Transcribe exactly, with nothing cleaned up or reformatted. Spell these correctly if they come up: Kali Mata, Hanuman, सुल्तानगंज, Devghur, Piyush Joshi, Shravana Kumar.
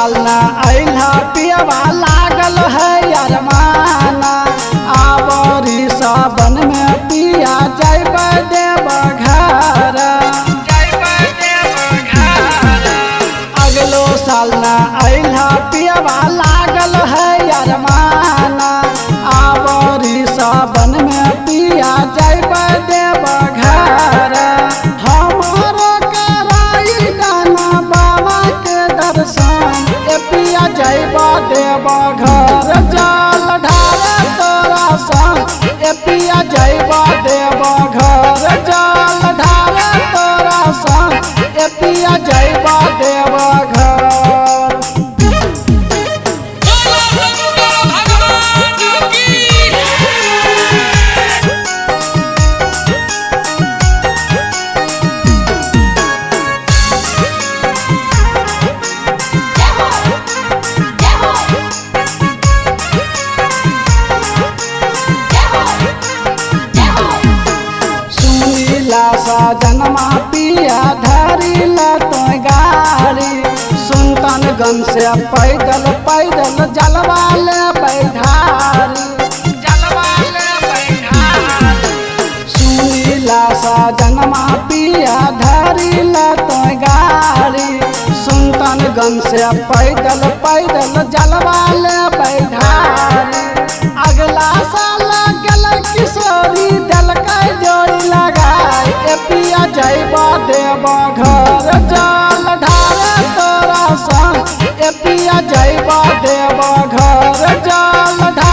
डालना अल्हा पियावा लागल है अरमाना। आवरी सावन में पिया जैब देवघर अगलो साल ना अल्हा पियावा लागल है अरमाना। आवरी सावन में पिया जैब देवघर। देवघर जाल ढारे तोरा संग ए पिया जइबा देवघर। जाल ढारे तोरा संग ए पिया जइबा देवघर। सजनमा पिया धरी ला तो गारी सुल्तानगंज से पैदल पैदल जलवा ले बैठारी। सुनीला सजनमा पिया धरी ला तो गारी सुल्तानगंज से पैदल पैदल जलवा ले बैठारी। अगला साल गल किशोरी दलका जोड़ी लगा ए पिया जइबा देवघर। जाल ढारे तोरा संग ए पिया जइबा देवघर। जाल